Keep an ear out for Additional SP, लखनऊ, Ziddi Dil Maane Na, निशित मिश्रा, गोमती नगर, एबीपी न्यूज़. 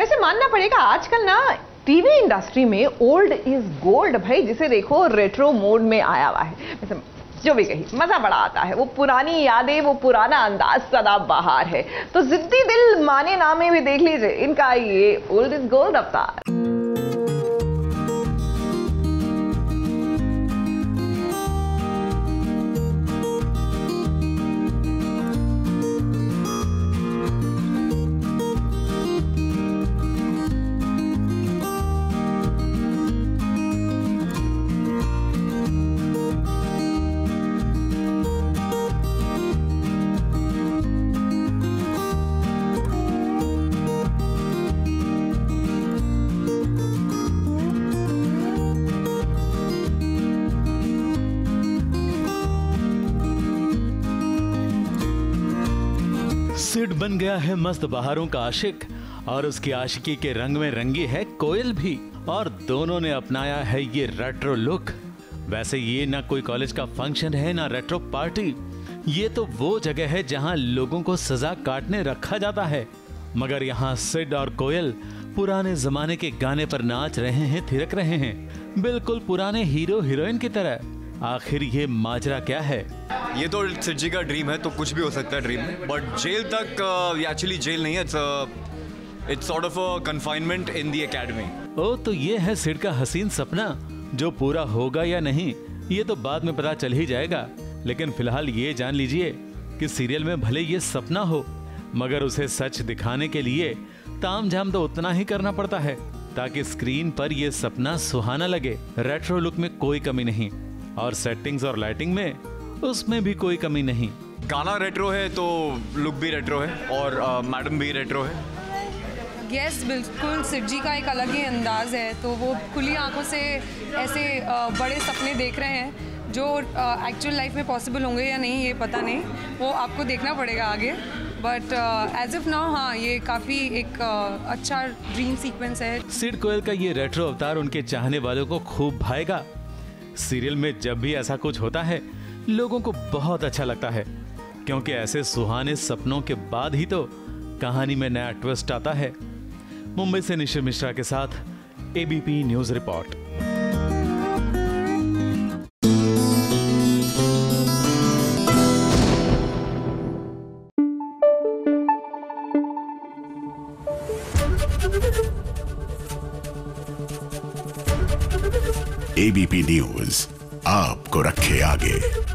वैसे मानना पड़ेगा आजकल ना टीवी इंडस्ट्री में ओल्ड इज गोल्ड भाई, जिसे देखो रेट्रो मोड में आया हुआ है। वैसे जो भी कही मज़ा बड़ा आता है, वो पुरानी यादें, वो पुराना अंदाज सदा बहार है। तो जिद्दी दिल माने ना में भी देख लीजिए इनका ये ओल्ड इज गोल्ड अवतार। सिड बन गया है मस्त बहारों का आशिक और उसकी आशिकी के रंग में रंगी है कोयल भी, और दोनों ने अपनाया है ये रेट्रो लुक। वैसे ये ना कोई कॉलेज का फंक्शन है ना रेट्रो पार्टी, ये तो वो जगह है जहां लोगों को सजा काटने रखा जाता है। मगर यहाँ सिड और कोयल पुराने जमाने के गाने पर नाच रहे हैं, थिरक रहे हैं, बिल्कुल पुराने हीरो हीरोइन की तरह। आखिर ये माजरा क्या है? ये तो सिड जी का ड्रीम है तो कुछ भी हो सकता है ड्रीम में, बट जेल तक एक्चुअली जेल नहीं है, it's sort of a confinement in the academy. ओ तो ये है सिड का हसीन सपना, जो पूरा होगा या नहीं ये तो बाद में पता चल ही जाएगा। लेकिन फिलहाल ये जान लीजिए कि सीरियल में भले ये सपना हो, मगर उसे सच दिखाने के लिए ताम झाम तो उतना ही करना पड़ता है ताकि स्क्रीन पर ये सपना सुहाना लगे। रेट्रो लुक में कोई कमी नहीं और सेटिंग्स और लाइटिंग में उसमें भी कोई कमी नहीं। गाना रेट्रो है तो लुक भी रेट्रो है और मैडम भी रेट्रो है। यस, बिल्कुल सिड जी का एक अलग ही अंदाज है, तो वो खुली आंखों से ऐसे बड़े सपने देख रहे हैं जो एक्चुअल लाइफ में पॉसिबल होंगे या नहीं ये पता नहीं, वो आपको देखना पड़ेगा आगे। बट एज ऑफ नाउ हाँ ये काफ़ी एक अच्छा ड्रीम सीक्वेंस है। सिड कोयल का ये रेट्रो अवतार उनके चाहने वालों को खूब भाएगा। सीरियल में जब भी ऐसा कुछ होता है लोगों को बहुत अच्छा लगता है, क्योंकि ऐसे सुहाने सपनों के बाद ही तो कहानी में नया ट्विस्ट आता है। मुंबई से निशित मिश्रा के साथ एबीपी न्यूज़ report. एबीपी न्यूज़ आपको रखे आगे।